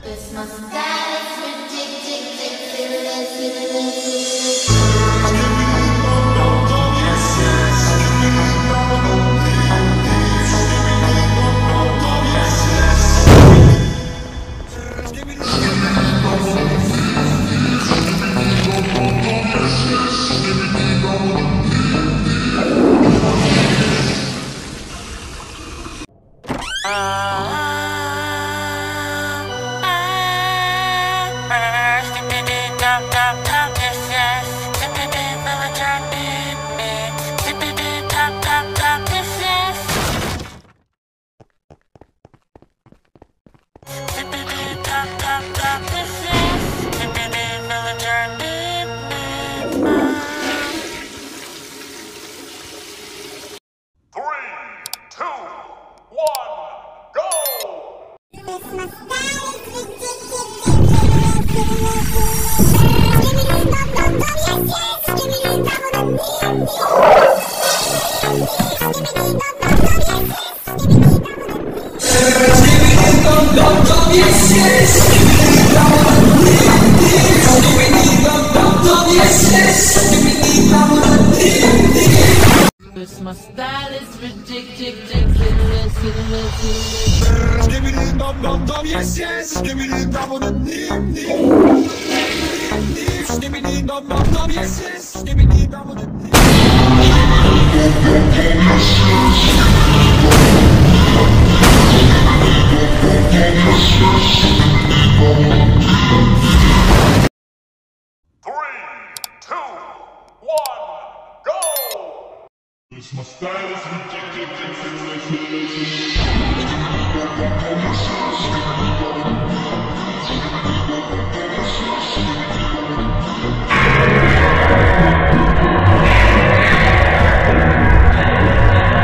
My style is ridiculous, give me the dum-dum-dum, yes, yes. Give me the dum-dum-dum, give me the dum-dum-dum, yes, yes. Give me the dum-dum-dum. 3, 2, 1. It's my style is ridiculous. Give me the dum-dum-dum, yes,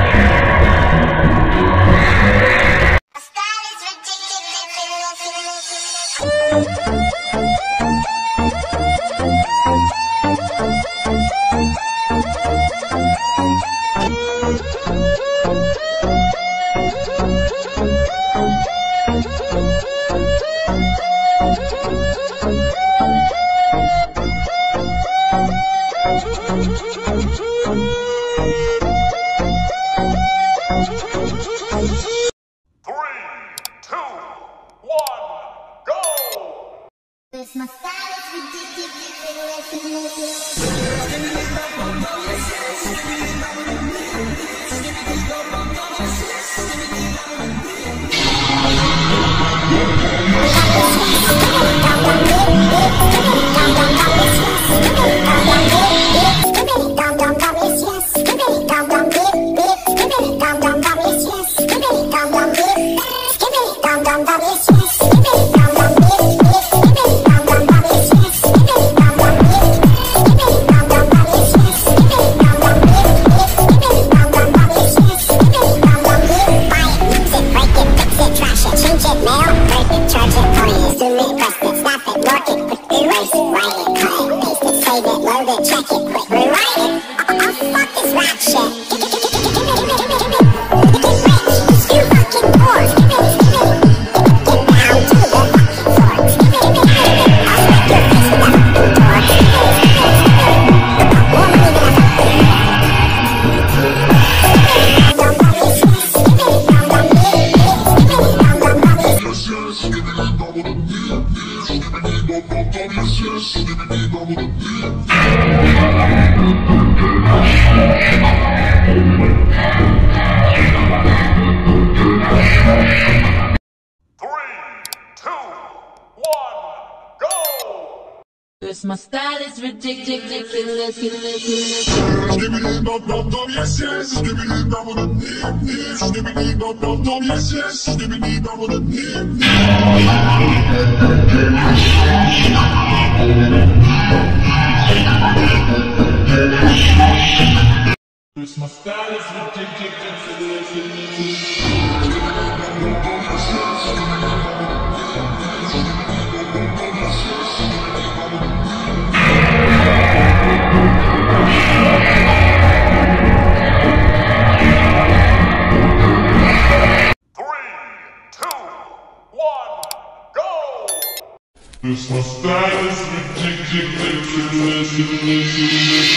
yes. Give me the dum-dum-dum, yes. Give me the dum-dum-dum, yes, yes. Give me the dum-dum-dum, yes. This my style is ridiculous. Three, two, one, go! This style is ridiculous. My style is ridiculous.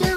Down.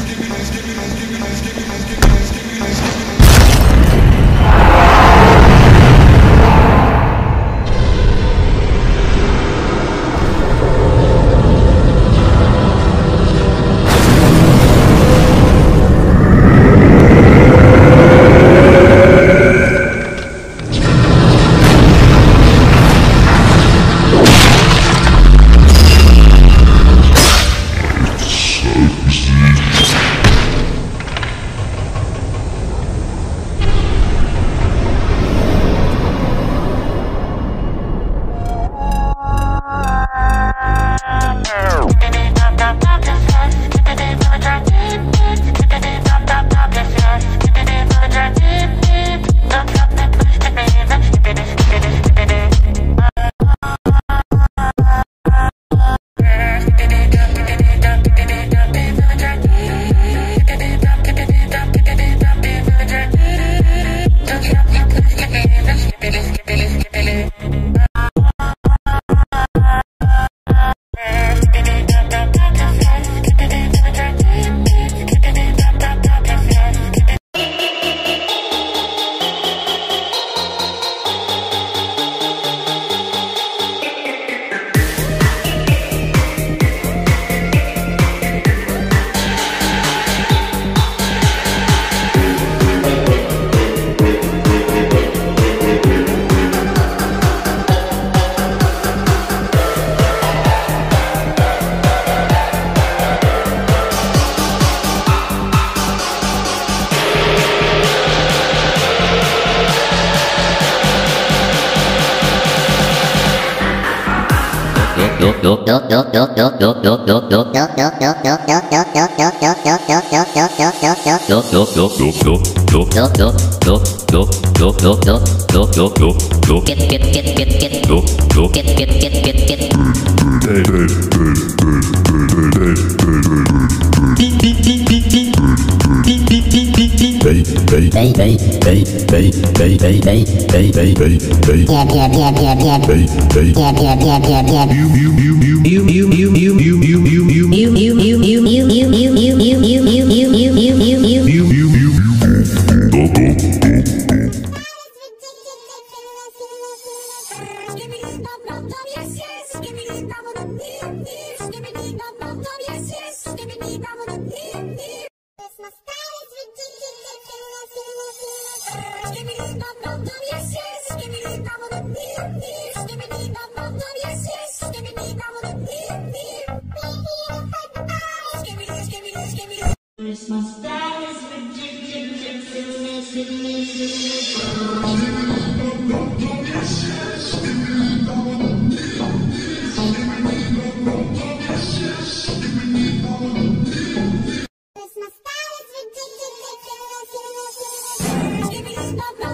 Christmas time is ridiculous,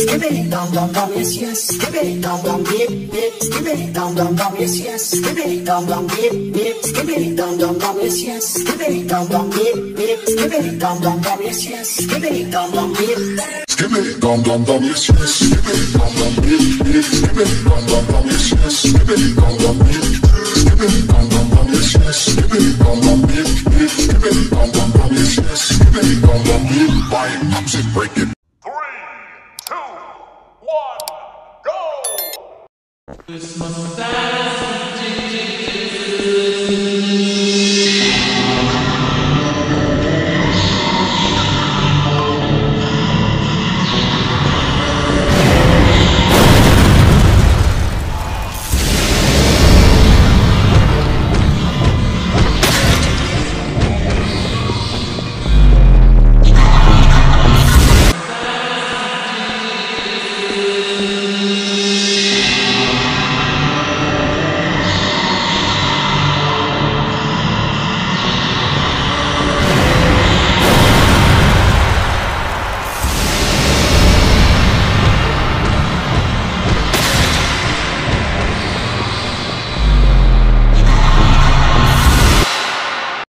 skibbity dum dum dum, yes yes, skibbity dum dum dip dip, skibbity dum dum dum, yes yes, skibbity dum dum dip dip, skibbity dum dum dum, yes yes, skibbity dum dum dip dip, skibbity dum dum dum, yes yes, skibbity dum dum dip, skibbity dum dum dum, yes yes, skibbity dum dum dip dip, skibbity dum dum dum, yes yes, skibbity dum dum dip, skibbity dum dum dum, yes yes, skibbity dum dum dip dip, skibbity dum dum dum, yes yes, skibbity dum dum dip, buy it, pops it, break it. This